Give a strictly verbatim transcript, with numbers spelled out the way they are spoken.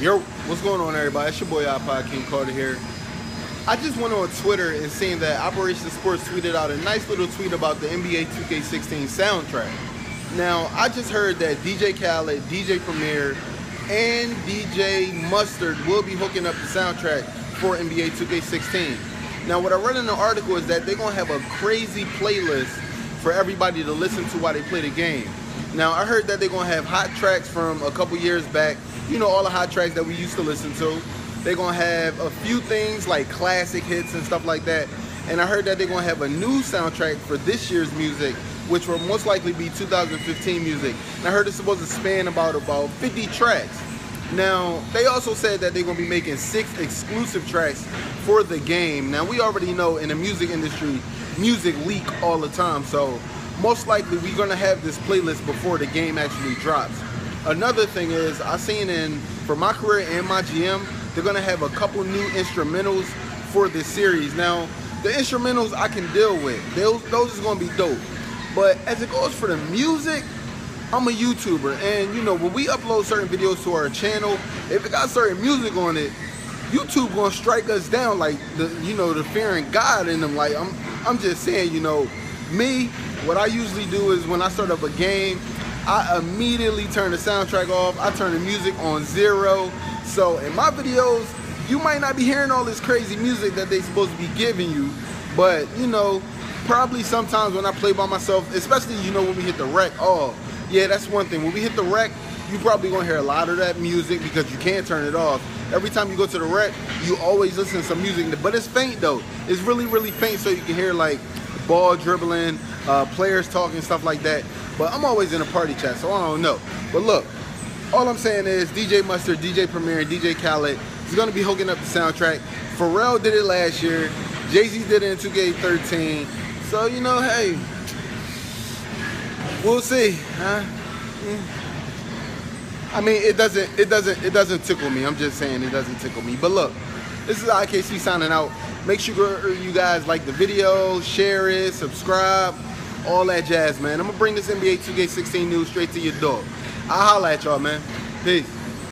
Yo, what's going on, everybody? It's your boy iPod King Carter here. I just went on Twitter and seen that Operation Sports tweeted out a nice little tweet about the N B A two K sixteen soundtrack. Now, I just heard that D J Khaled, D J Premier, and D J Mustard will be hooking up the soundtrack for N B A two K sixteen. Now, what I read in the article is that they're going to have a crazy playlist for everybody to listen to while they play the game. Now, I heard that they're going to have hot tracks from a couple years back. You know, all the hot tracks that we used to listen to. They're going to have a few things like classic hits and stuff like that. And I heard that they're going to have a new soundtrack for this year's music, which will most likely be two thousand fifteen music. And I heard it's supposed to span about, about fifty tracks. Now, they also said that they're going to be making six exclusive tracks for the game. Now, we already know in the music industry, music leak all the time. So, most likely, we're going to have this playlist before the game actually drops. Another thing is, I seen in, for my career and my G M, they're going to have a couple new instrumentals for this series. Now, the instrumentals I can deal with. Those, those are going to be dope. But as it goes for the music, I'm a YouTuber, and you know, when we upload certain videos to our channel, if it got certain music on it, YouTube gonna strike us down, like the you know the fearing God in them. Like I'm, I'm just saying, you know, me, what I usually do is when I start up a game, I immediately turn the soundtrack off. I turn the music on zero. So in my videos, you might not be hearing all this crazy music that they supposed to be giving you, but you know. Probably sometimes when I play by myself, especially, you know, when we hit the rec, oh, yeah, that's one thing. When we hit the rec, you probably gonna hear a lot of that music because you can't turn it off. Every time you go to the rec, you always listen to some music, but it's faint though. It's really, really faint, so you can hear like ball dribbling, uh, players talking, stuff like that. But I'm always in a party chat, so I don't know. But look, all I'm saying is D J Mustard, D J Premier, and D J Khaled is gonna be hooking up the soundtrack. Pharrell did it last year. Jay-Z did it in two K thirteen. So, you know, hey, we'll see, huh? I mean, it doesn't, it doesn't, it doesn't tickle me. I'm just saying it doesn't tickle me. But look, this is I K C signing out. Make sure you guys like the video, share it, subscribe, all that jazz, man. I'm going to bring this N B A two K sixteen news straight to your door. I'll holla at y'all, man. Peace.